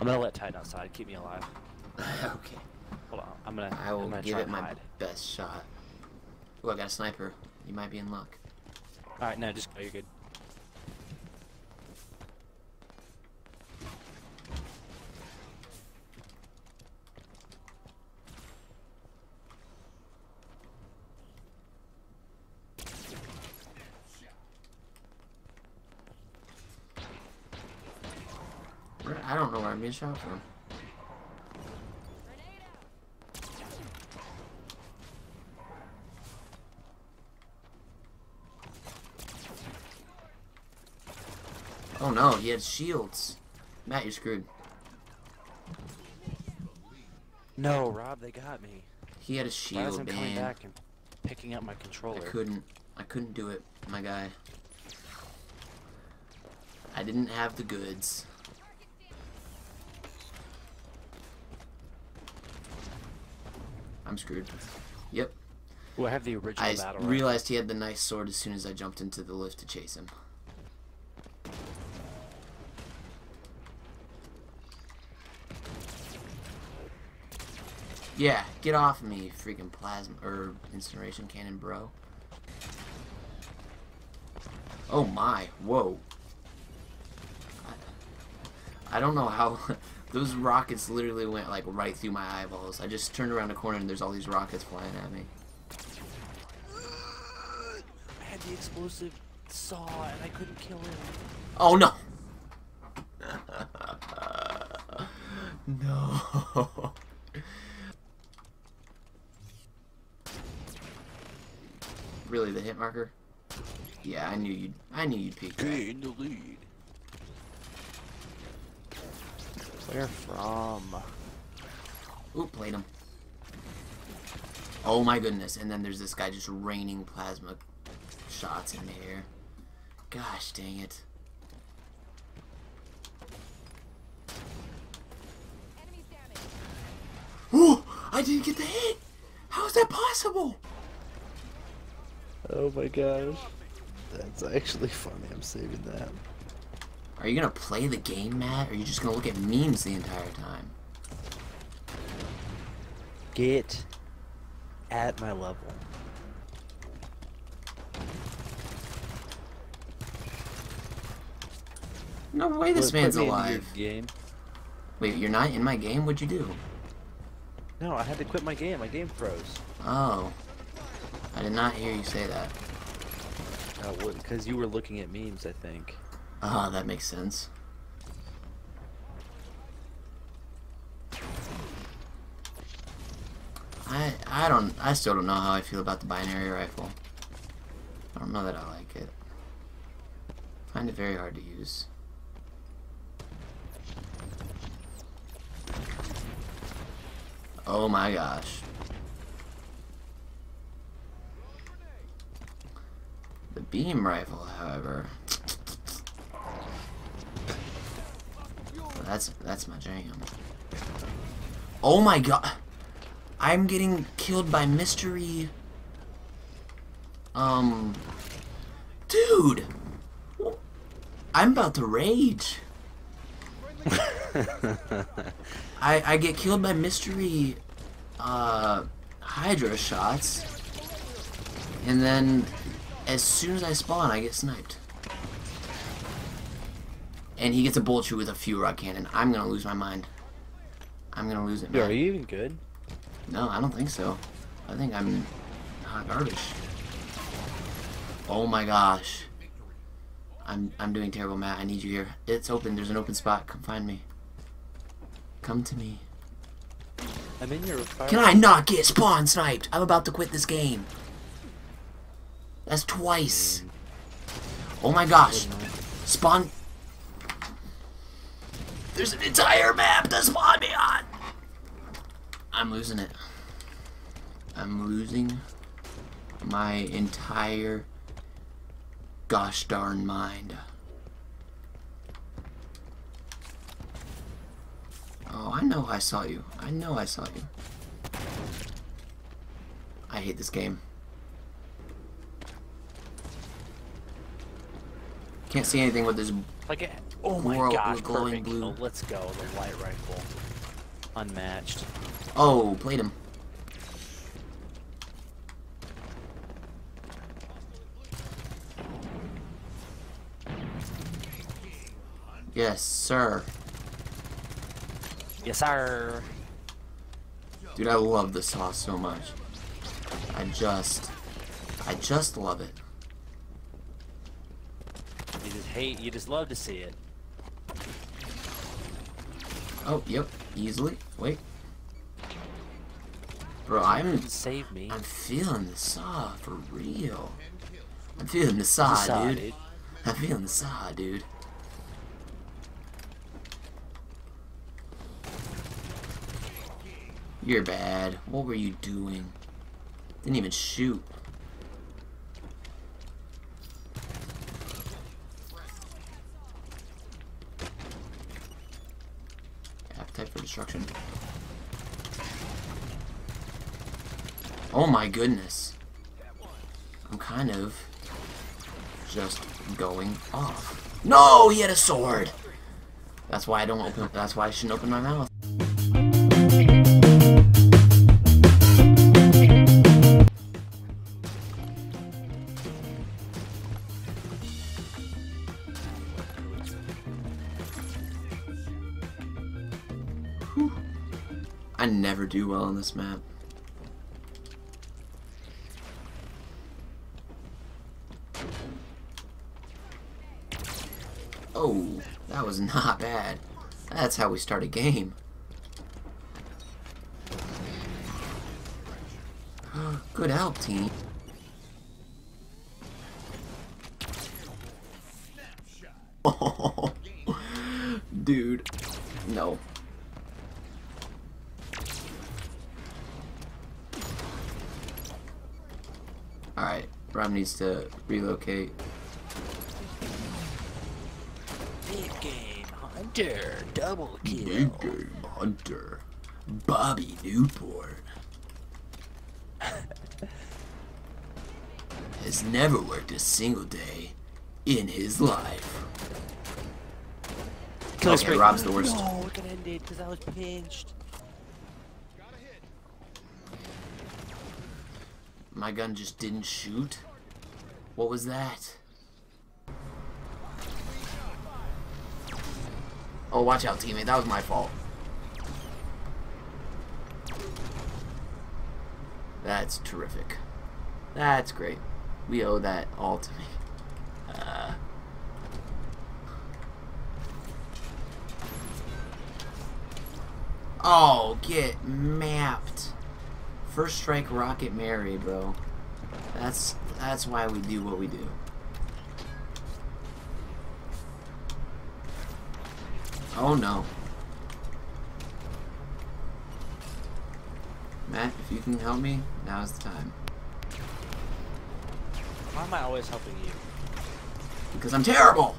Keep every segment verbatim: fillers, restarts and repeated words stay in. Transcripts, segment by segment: I'm gonna let Tide outside. Keep me alive. Okay. Hold on. I'm gonna. I will I'm gonna give it my hide. best shot. Ooh, I got a sniper. You might be in luck. All right, no, just go. You're good. I don't know where I'm being shot from. Oh no, he had shields. Matt, you're screwed. No, Rob, they got me. He had a shield, Why is man. Coming back and picking up my controller. I couldn't. I couldn't do it, my guy. I didn't have the goods. I'm screwed. Yep. Well, I have the original I battle. I realized right? he had the nice sword as soon as I jumped into the lift to chase him. Yeah, get off me, freaking plasma or incineration cannon, bro. Oh my, whoa. I, I don't know how. Those rockets literally went like right through my eyeballs. I just turned around a corner and there's all these rockets flying at me. I had the explosive saw and I couldn't kill him. Oh no! No. Really, the hit marker? Yeah, I knew you'd. I knew you'd peek. Hey, in the lead. Where from? Ooh, played him. Oh my goodness, and then there's this guy just raining plasma shots in the air. Gosh dang it. Ooh! I didn't get the hit! How is that possible? Oh my gosh. That's actually funny, I'm saving that. Are you gonna play the game, Matt, or are you just gonna look at memes the entire time? Get at my level. No way this man's alive. Game. Wait, you're not in my game? What'd you do? No, I had to quit my game. My game froze. Oh. I did not hear you say that. I wouldn't, because you were looking at memes, I think. Ah, uh, that makes sense. I I don't I still don't know how I feel about the binary rifle. I don't know that I like it. I find it very hard to use. Oh my gosh. The beam rifle, however. That's that's my jam. Oh my god, I'm getting killed by mystery. Um, dude, I'm about to rage. I I get killed by mystery, uh, Hydra shots, and then as soon as I spawn, I get sniped. And he gets a bullet through with a few rock cannon. I'm gonna lose my mind. I'm gonna lose it. Dude, are you even good? No, I don't think so. I think I'm hot garbage. Oh my gosh. I'm I'm doing terrible, Matt. I need you here. It's open. There's an open spot. Come find me. Come to me. I'm in your. Can I not get spawn sniped? I'm about to quit this game. That's twice. Oh my gosh. Spawn. There's an entire map to spawn me on! I'm losing it. I'm losing my entire gosh darn mind. Oh, I know I saw you. I know I saw you. I hate this game. Can't see anything with this Like, it, oh my World, gosh, perfect. Blue. Oh, let's go, the light rifle. Unmatched. Oh, played him. Yes, sir. Yes, sir. Dude, I love this sauce so much. I just, I just love it. You just hate, you just love to see it. Oh, yep, easily. Wait. Bro, I'm, save me. I'm feeling the saw, for real. I'm feeling the saw, the saw dude. dude. I'm feeling the saw, dude. You're bad. What were you doing? Didn't even shoot. Appetite for destruction. Oh my goodness. I'm kind of just going off. No, he had a sword. That's why I don't open. That's why I shouldn't open my mouth. I never do well on this map. Oh, that was not bad. That's how we start a game. Good help, team. Oh, dude, no. Alright, Rob needs to relocate. Big Game Hunter, double kill. Big Game Hunter, Bobby Newport. Has never worked a single day in his life. Kill okay, straight. Rob's the worst. No, we can end it because I was pinched. My gun just didn't shoot? What was that? Oh, watch out, teammate. That was my fault. That's terrific. That's great. We owe that all to me. Uh... Oh, get mapped. First strike Rocket Mary, bro. That's that's why we do what we do. Oh no. Matt, if you can help me, now's the time. Why am I always helping you? Because I'm terrible!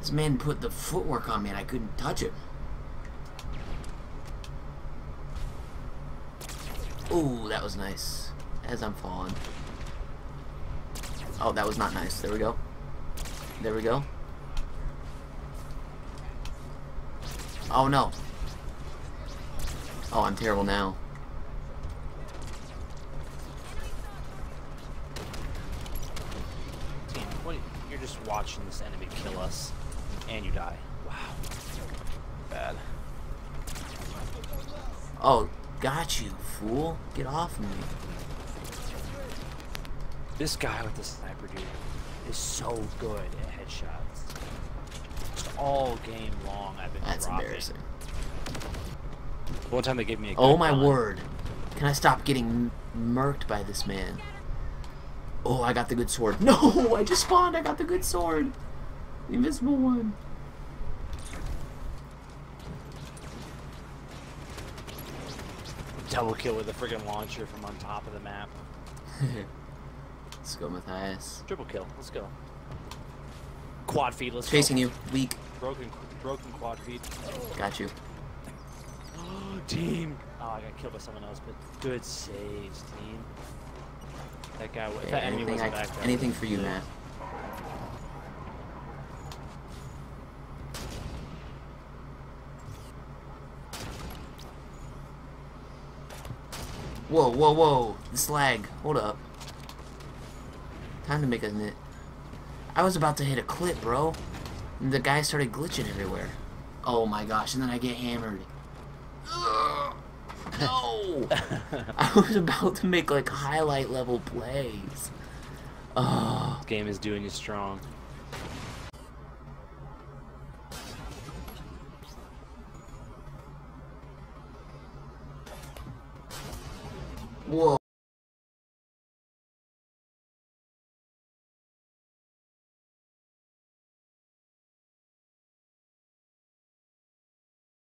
This man put the footwork on me and I couldn't touch it. Ooh, that was nice. As I'm falling. Oh, that was not nice. There we go. There we go. Oh, no. Oh, I'm terrible now. Damn, what, you're just watching this enemy kill us, and you die. Wow. Bad. Oh. Got you, fool. Get off of me. This guy with the sniper dude is so good at headshots. Just all game long I've been That's dropping. Embarrassing. One time they gave me a gun. Oh my gun. word. Can I stop getting murked by this man? Oh, I got the good sword. No, I just spawned. I got the good sword. The invisible one. Double kill with a friggin' launcher from on top of the map. Let's go, Matthias. Triple kill. Let's go. Quad feed. Let's Chasing go. you. Weak. Broken, broken quad feed. Got you. Oh, team. Oh, I got killed by someone else, but good saves, team. That guy. Yeah, that enemy was back there. Anything for you, Matt. Whoa, whoa, whoa. This lag. Hold up. Time to make a nit. I was about to hit a clip, bro. And the guy started glitching everywhere. Oh my gosh, and then I get hammered. Ugh. No! I was about to make like highlight level plays. Oh. This game is doing you strong. Whoa.